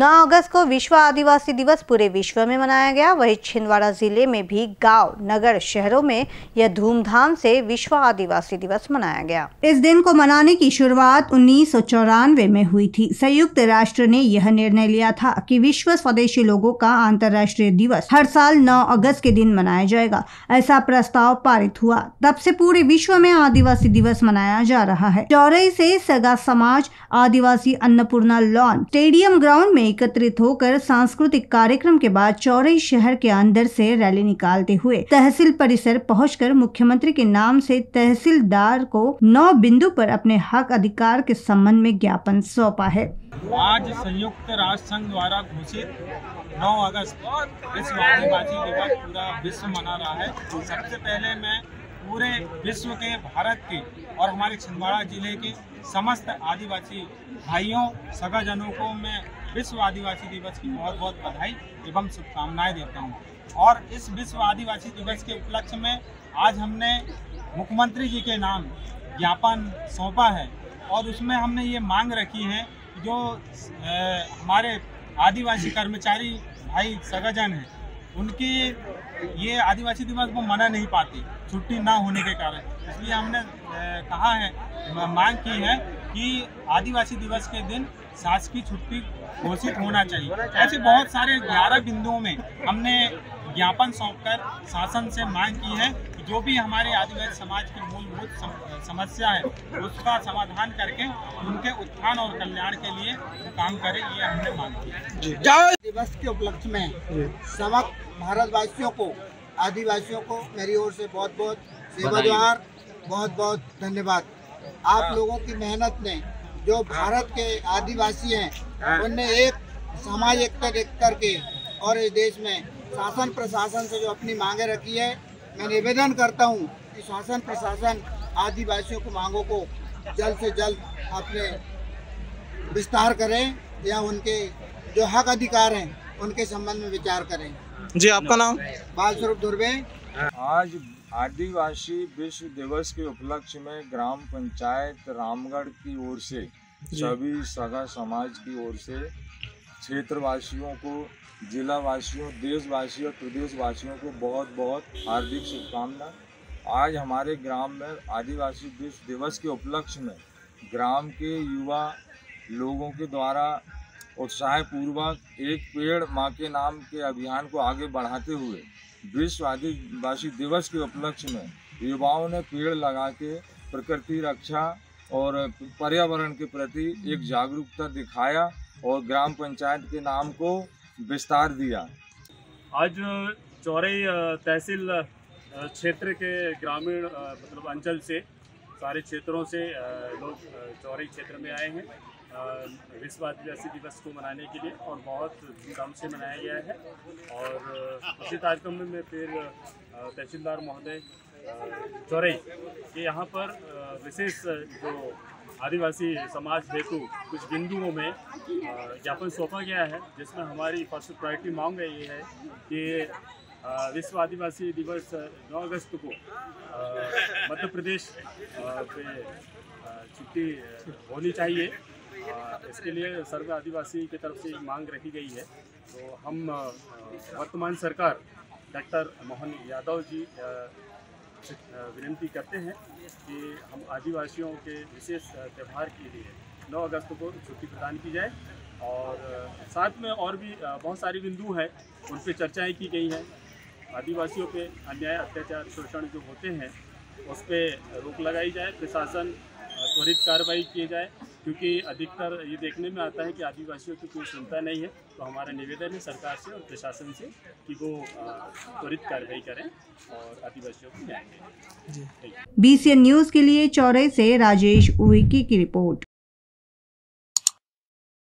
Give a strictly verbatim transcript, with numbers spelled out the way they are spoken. नौ अगस्त को विश्व आदिवासी दिवस पूरे विश्व में मनाया गया। वहीं छिंदवाड़ा जिले में भी गांव, नगर, शहरों में यह धूमधाम से विश्व आदिवासी दिवस मनाया गया। इस दिन को मनाने की शुरुआत उन्नीस सौ चौरानवे में हुई थी। संयुक्त राष्ट्र ने यह निर्णय लिया था कि विश्व स्वदेशी लोगों का अंतर्राष्ट्रीय दिवस हर साल नौ अगस्त के दिन मनाया जाएगा। ऐसा प्रस्ताव पारित हुआ, तब से पूरे विश्व में आदिवासी दिवस मनाया जा रहा है। चौरई से सगा समाज आदिवासी अन्नपूर्णा लॉन स्टेडियम ग्राउंड में एकत्रित होकर सांस्कृतिक कार्यक्रम के बाद चौरई शहर के अंदर से रैली निकालते हुए तहसील परिसर पहुंचकर मुख्यमंत्री के नाम से तहसीलदार को नौ बिंदु पर अपने हक अधिकार के संबंध में ज्ञापन सौंपा है। आज संयुक्त राष्ट्र संघ द्वारा घोषित नौ अगस्त विश्व आदिवासी दिवस पूरा विश्व मना रहा है। सबसे पहले मैं पूरे विश्व के, भारत के और हमारे छिंदवाड़ा जिले के समस्त आदिवासी भाइयों, सगाजनों को मैं विश्व आदिवासी दिवस की बहुत बहुत बधाई एवं शुभकामनाएं देता हूं। और इस विश्व आदिवासी दिवस के उपलक्ष्य में आज हमने मुख्यमंत्री जी के नाम ज्ञापन सौंपा है और उसमें हमने ये मांग रखी है जो ए, हमारे आदिवासी कर्मचारी भाई सगाजन हैं, उनकी ये आदिवासी दिवस वो मना नहीं पाते छुट्टी ना होने के कारण। इसलिए हमने ए, कहा है, मांग की है कि आदिवासी दिवस के दिन शासकीय छुट्टी घोषित होना चाहिए। ऐसे बहुत सारे ग्यारह बिंदुओं में हमने ज्ञापन सौंपकर शासन से मांग की है कि जो भी हमारे आदिवासी समाज की मूलभूत समस्या है उसका समाधान करके उनके उत्थान और कल्याण के लिए काम करें, ये हमने मांग की। दिवस के उपलक्ष्य में समस्त भारतवासियों को, आदिवासियों को मेरी ओर से बहुत बहुत सेवादार, बहुत बहुत धन्यवाद। आप लोगों की मेहनत ने जो भारत के आदिवासी हैं उनने एक समाज एकता देख करके और इस देश में शासन प्रशासन से जो अपनी मांगें रखी है, मैं निवेदन करता हूं कि शासन प्रशासन आदिवासियों की मांगों को जल्द से जल्द अपने विस्तार करें या उनके जो हक अधिकार हैं उनके संबंध में विचार करें। जी, आपका नाम? बालस्वरूप धुर्वे। आज आदिवासी विश्व दिवस के उपलक्ष्य में ग्राम पंचायत रामगढ़ की ओर से सभी सगा समाज की ओर से क्षेत्रवासियों को, जिलावासियों, देशवासियों, प्रदेशवासियों को बहुत बहुत हार्दिक शुभकामना। आज हमारे ग्राम में आदिवासी विश्व दिवस के उपलक्ष्य में ग्राम के युवा लोगों के द्वारा उत्साहपूर्वक एक पेड़ माँ के नाम के अभियान को आगे बढ़ाते हुए विश्व आदिवासी दिवस के उपलक्ष्य में युवाओं ने पेड़ लगा के प्रकृति रक्षा और पर्यावरण के प्रति एक जागरूकता दिखाया और ग्राम पंचायत के नाम को विस्तार दिया। आज चौरई तहसील क्षेत्र के ग्रामीण मतलब अंचल से सारे क्षेत्रों से लोग चौरई क्षेत्र में आए हैं विश्व आदिवासी दिवस को मनाने के लिए और बहुत धूमधाम से मनाया गया है। और इसी कार्यक्रम में मैं फिर तहसीलदार महोदय चौरई के यहाँ पर विशेष जो आदिवासी समाज हेतु कुछ बिंदुओं में ज्ञापन सौंपा गया है, जिसमें हमारी फर्स्ट प्रायोरिटी मांग ये है कि विश्व आदिवासी दिवस नौ अगस्त को मध्य प्रदेश पे छुट्टी होनी चाहिए। इसके लिए सर्व आदिवासी की तरफ से मांग रखी गई है। तो हम वर्तमान सरकार डॉक्टर मोहन यादव जी से विनती करते हैं कि हम आदिवासियों के विशेष त्यौहार के लिए नौ अगस्त को छुट्टी प्रदान की जाए। और साथ में और भी बहुत सारे बिंदु हैं, उन पर चर्चाएँ की गई हैं। आदिवासियों पे अन्याय, अत्याचार, शोषण जो होते हैं उस पर रोक लगाई जाए, प्रशासन त्वरित कार्रवाई किए जाए, क्योंकि अधिकतर ये देखने में आता है कि आदिवासियों की कोई सुनता नहीं है। तो हमारा निवेदन है सरकार से और प्रशासन से कि वो त्वरित कार्रवाई करें और आदिवासियों को न्याय दें। बीसीएन न्यूज़ के लिए चौरई से राजेश उईकी की रिपोर्ट।